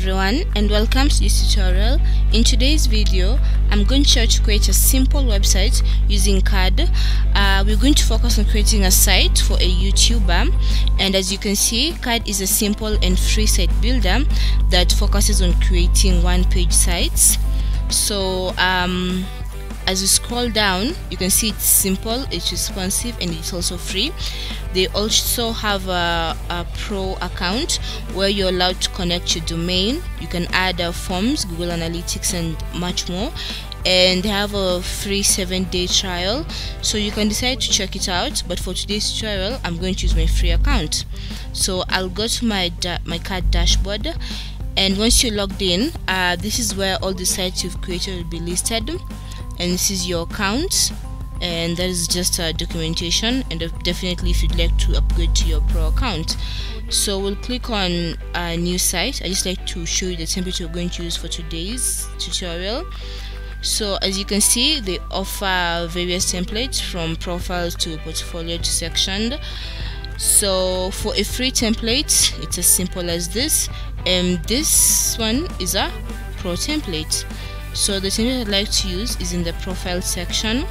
everyone and welcome to this tutorial. In today's video I'm going to show you to create a simple website using Carrd. We're going to focus on creating a site for a YouTuber, and as you can see, Carrd is a simple and free site builder that focuses on creating one-page sites. So as you scroll down, you can see it's simple, it's responsive, and it's also free. They also have a pro account where you're allowed to connect your domain. You can add forms, Google Analytics, and much more. And they have a free 7-day trial, so you can decide to check it out. But for today's tutorial, I'm going to use my free account. So I'll go to my Carrd dashboard, and once you're logged in, this is where all the sites you've created will be listed. And this is your account, and that is just a documentation, and definitely if you'd like to upgrade to your pro account. So we'll click on a new site. I just like to show you the template we're going to use for today's tutorial. So as you can see, they offer various templates from profiles to portfolio to sectioned. So for a free template, it's as simple as this, and this one is a pro template. So the template I'd like to use is in the profile section,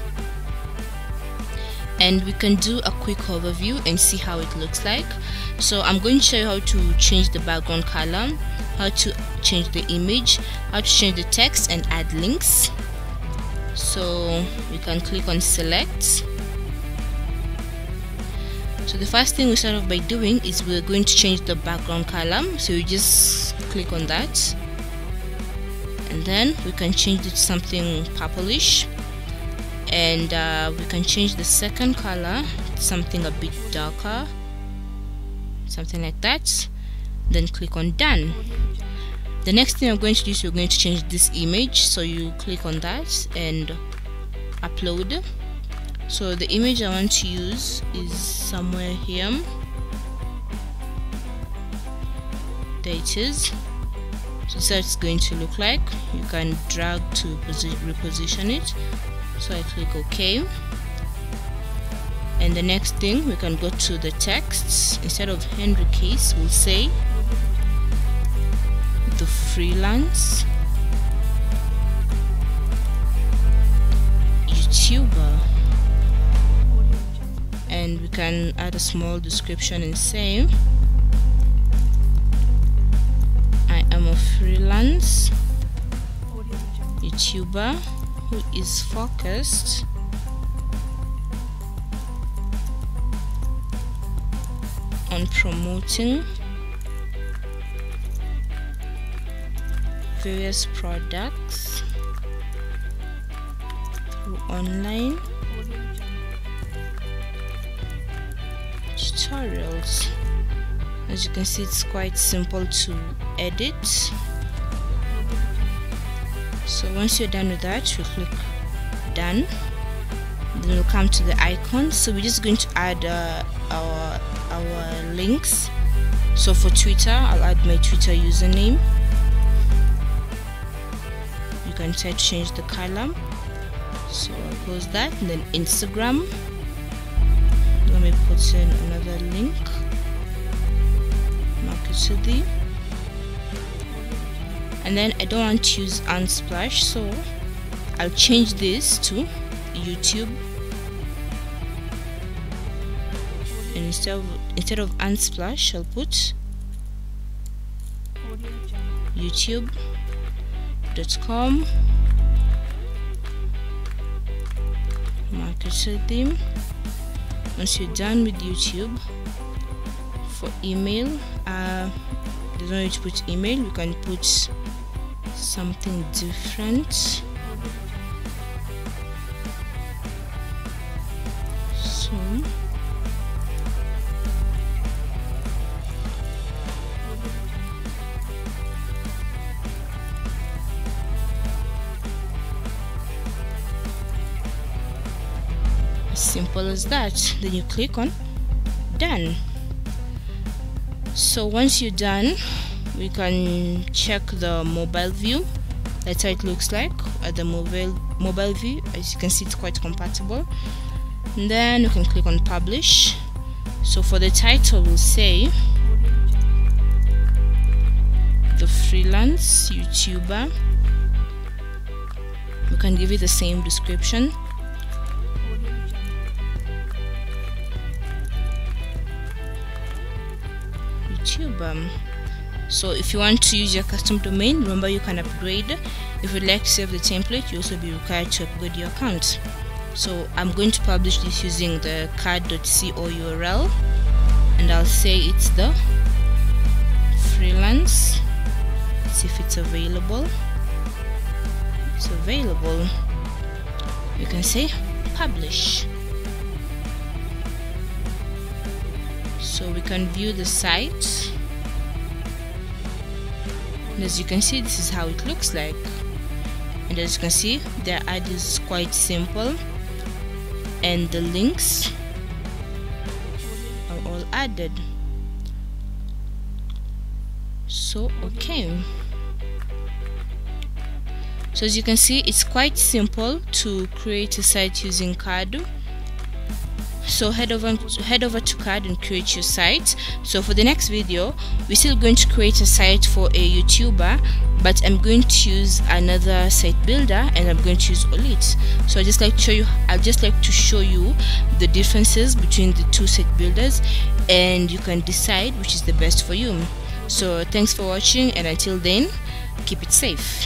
and we can do a quick overview and see how it looks like. So I'm going to show you how to change the background color, how to change the image, how to change the text, and add links. So we can click on select. So the first thing we start off by doing is we're going to change the background color. So you just click on that, and then we can change it to something purplish, and we can change the second color to something a bit darker, something like that. Then click on done. The next thing I'm going to do is we're going to change this image, so you click on that and upload. So the image I want to use is somewhere here. There it is. So that's what it's going to look like. You can drag to reposition it. So I click OK. And the next thing, we can go to the texts. Instead of Henry Case, we'll say the freelance YouTuber. And we can add a small description and say, freelance YouTuber who is focused on promoting various products through online tutorials. As you can see, it's quite simple to edit. So once you're done with that, you click done. Then we'll come to the icon. So we're just going to add our links. So for Twitter, I'll add my Twitter username. You can try to change the color. So I'll close that, and then Instagram. Let me put in another link. To the, and then I don't want to use Unsplash, so I'll change this to YouTube, and instead of Unsplash, I'll put youtube.com marketer theme. Once you're done with YouTube, for email, there's no need to put email. You can put something different. So as simple as that. Then you click on done. So once you're done, we can check the mobile view. That's how it looks like at the mobile view. As you can see, it's quite compatible. And then you can click on publish. So for the title, we'll say the freelance YouTuber. You can give it the same description. YouTuber. So if you want to use your custom domain, remember you can upgrade. If you'd like to save the template, you'll also be required to upgrade your account. So I'm going to publish this using the carrd.co URL, and I'll say it's the freelance. Let's see if it's available. It's available. You can say publish. So we can view the site. And as you can see, this is how it looks like. And as you can see, their ad is quite simple, and the links are all added. So okay, so as you can see, it's quite simple to create a site using Carrd. So head over to Carrd and create your site. So for the next video, we're still going to create a site for a YouTuber, but I'm going to use another site builder, and I'm going to use Olite. So I'd just like to show you the differences between the two site builders, and you can decide which is the best for you. So thanks for watching, and until then, keep it safe.